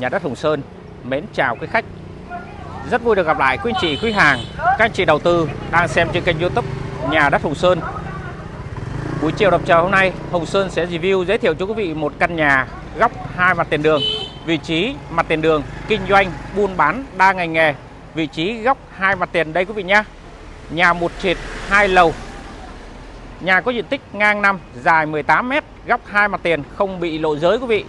Nhà đất Hồng Sơn mến chào quý khách. Rất vui được gặp lại quý anh chị quý hàng, các anh chị đầu tư đang xem trên kênh YouTube Nhà đất Hồng Sơn. Buổi chiều đọc chờ hôm nay, Hồng Sơn sẽ review giới thiệu cho quý vị một căn nhà góc hai mặt tiền đường, vị trí mặt tiền đường, kinh doanh buôn bán đa ngành nghề, vị trí góc hai mặt tiền đây quý vị nhá. Nhà một trệt hai lầu. Nhà có diện tích ngang 5, dài 18 m, góc hai mặt tiền, không bị lộ giới quý vị.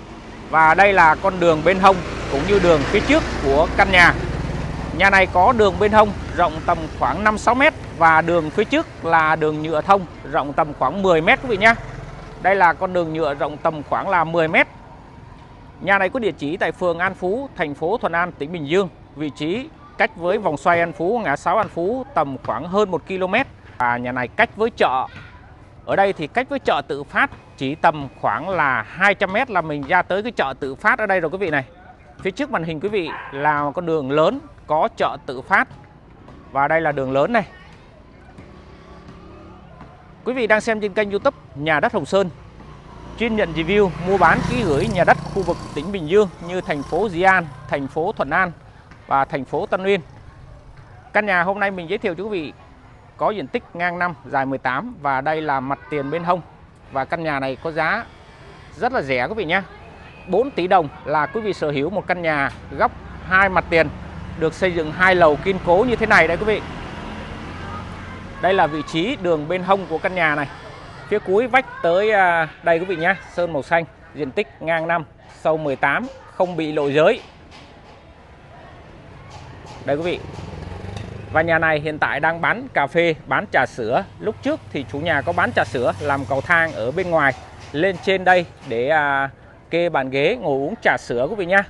Và đây là con đường bên hông cũng như đường phía trước của căn nhà. Nhà này có đường bên hông rộng tầm khoảng 5-6 m và đường phía trước là đường nhựa thông rộng tầm khoảng 10 m quý vị nhé. Đây là con đường nhựa rộng tầm khoảng là 10 m. Nhà này có địa chỉ tại phường An Phú, thành phố Thuận An, tỉnh Bình Dương. Vị trí cách với vòng xoay An Phú, ngã 6 An Phú tầm khoảng hơn 1 km. Và nhà này cách với chợ. Ở đây thì cách với chợ tự phát chỉ tầm khoảng là 200 m là mình ra tới cái chợ tự phát ở đây rồi quý vị này. Phía trước màn hình quý vị là một con đường lớn có chợ tự phát. Và đây là đường lớn này. Quý vị đang xem trên kênh YouTube Nhà đất Hồng Sơn, chuyên nhận review mua bán ký gửi nhà đất khu vực tỉnh Bình Dương như thành phố Dĩ An, thành phố Thuận An và thành phố Tân Uyên. Căn nhà hôm nay mình giới thiệu cho quý vị có diện tích ngang 5, dài 18 và đây là mặt tiền bên hông. Và căn nhà này có giá rất là rẻ quý vị nhé. 4 tỷ đồng là quý vị sở hữu một căn nhà góc hai mặt tiền, được xây dựng hai lầu kiên cố như thế này đấy quý vị. Đây là vị trí đường bên hông của căn nhà này. Phía cuối vách tới đây quý vị nhé, sơn màu xanh, diện tích ngang 5, sâu 18, không bị lộ giới. Đây quý vị. Và nhà này hiện tại đang bán cà phê, bán trà sữa. Lúc trước thì chủ nhà có bán trà sữa, làm cầu thang ở bên ngoài lên trên đây để kê bàn ghế ngồi uống trà sữa quý vị nhé.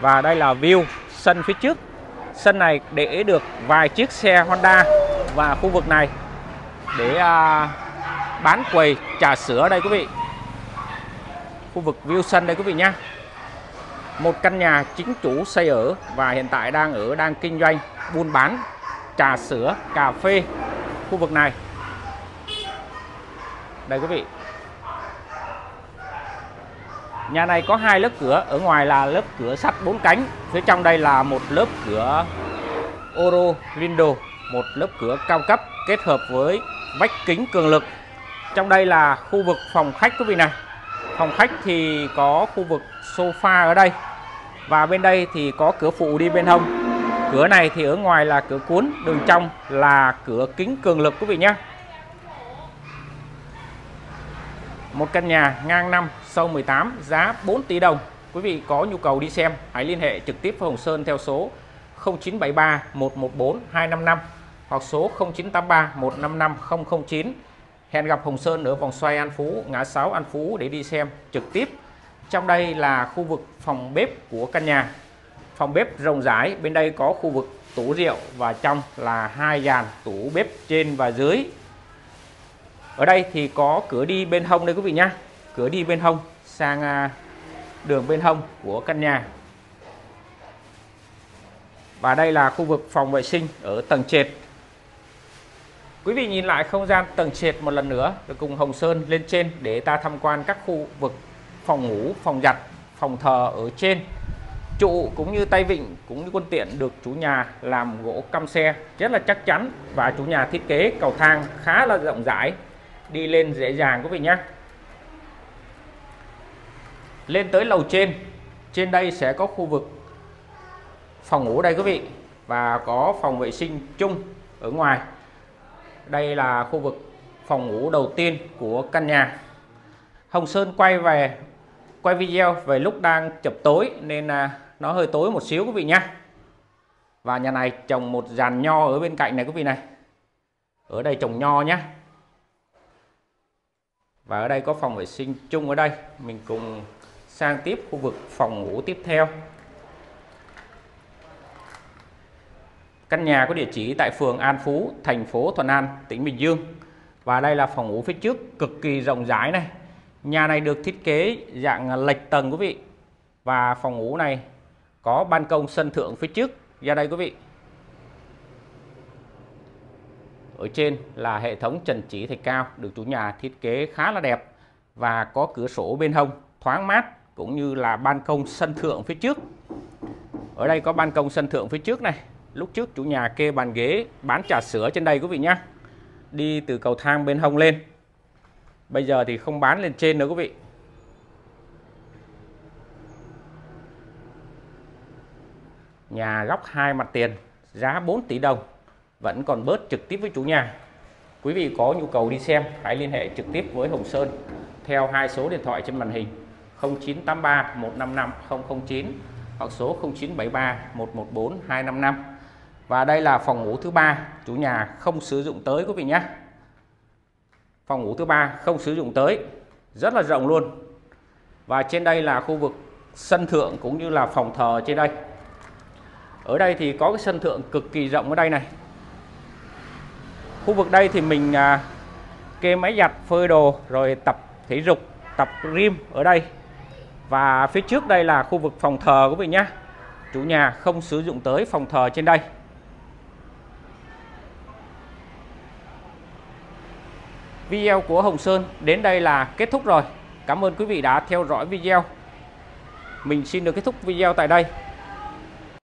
Và đây là view sân phía trước. Sân này để được vài chiếc xe Honda. Và khu vực này để bán quầy trà sữa đây quý vị. Khu vực view sân đây quý vị nhé. Một căn nhà chính chủ xây ở và hiện tại đang kinh doanh buôn bán trà sữa, cà phê khu vực này. Đây quý vị. Nhà này có hai lớp cửa, ở ngoài là lớp cửa sắt 4 cánh, phía trong đây là một lớp cửa Euro Window, một lớp cửa cao cấp kết hợp với vách kính cường lực. Trong đây là khu vực phòng khách quý vị này. Phòng khách thì có khu vực sofa ở đây. Và bên đây thì có cửa phụ đi bên hông. Cửa này thì ở ngoài là cửa cuốn, đường trong là cửa kính cường lực quý vị nhé. Một căn nhà ngang 5, sâu 18, giá 4 tỷ đồng. Quý vị có nhu cầu đi xem, hãy liên hệ trực tiếp với Hồng Sơn theo số 0973 114 255 hoặc số 0983 155 009. Hẹn gặp Hồng Sơn ở vòng xoay An Phú, ngã 6 An Phú để đi xem trực tiếp. Trong đây là khu vực phòng bếp của căn nhà. Phòng bếp rộng rãi, bên đây có khu vực tủ rượu và trong là hai dàn tủ bếp trên và dưới. Ở đây thì có cửa đi bên hông đây quý vị nhé. Cửa đi bên hông sang đường bên hông của căn nhà. Và đây là khu vực phòng vệ sinh ở tầng trệt. Quý vị nhìn lại không gian tầng trệt một lần nữa rồi cùng Hồng Sơn lên trên để ta tham quan các khu vực phòng ngủ, phòng giặt, phòng thờ ở trên. Trụ cũng như tay vịn cũng như quân tiện được chủ nhà làm gỗ căm xe rất là chắc chắn và chủ nhà thiết kế cầu thang khá là rộng rãi, đi lên dễ dàng quý vị nhé. Lên tới lầu trên, trên đây sẽ có khu vực phòng ngủ đây quý vị và có phòng vệ sinh chung ở ngoài. Đây là khu vực phòng ngủ đầu tiên của căn nhà. Hồng Sơn quay video về lúc đang chập tối nên nó hơi tối một xíu quý vị nhé. Và nhà này trồng một dàn nho ở bên cạnh này quý vị này. Ở đây trồng nho nhé. Và ở đây có phòng vệ sinh chung ở đây. Mình cùng sang tiếp khu vực phòng ngủ tiếp theo. Căn nhà có địa chỉ tại phường An Phú, thành phố Thuận An, tỉnh Bình Dương. Và đây là phòng ngủ phía trước cực kỳ rộng rãi này. Nhà này được thiết kế dạng lệch tầng quý vị. Và phòng ngủ này có ban công sân thượng phía trước ra đây quý vị. Ở trên là hệ thống trần chỉ thạch cao được chủ nhà thiết kế khá là đẹp. Và có cửa sổ bên hông thoáng mát cũng như là ban công sân thượng phía trước. Ở đây có ban công sân thượng phía trước này. Lúc trước chủ nhà kê bàn ghế bán trà sữa trên đây quý vị nhé. Đi từ cầu thang bên hông lên. Bây giờ thì không bán lên trên nữa quý vị. Nhà góc hai mặt tiền, giá 4 tỷ đồng. Vẫn còn bớt trực tiếp với chủ nhà. Quý vị có nhu cầu đi xem, hãy liên hệ trực tiếp với Hồng Sơn theo hai số điện thoại trên màn hình 0983 155 009 hoặc số 0973 114 255. Và đây là phòng ngủ thứ ba chủ nhà không sử dụng tới quý vị nhé. Phòng ngủ thứ ba không sử dụng tới, rất là rộng luôn. Và trên đây là khu vực sân thượng cũng như là phòng thờ trên đây. Ở đây thì có cái sân thượng cực kỳ rộng ở đây này. Khu vực đây thì mình kê máy giặt, phơi đồ, rồi tập thể dục, tập gym ở đây. Và phía trước đây là khu vực phòng thờ quý vị nhé. Chủ nhà không sử dụng tới phòng thờ trên đây. Video của Hồng Sơn đến đây là kết thúc rồi. Cảm ơn quý vị đã theo dõi video. Mình xin được kết thúc video tại đây.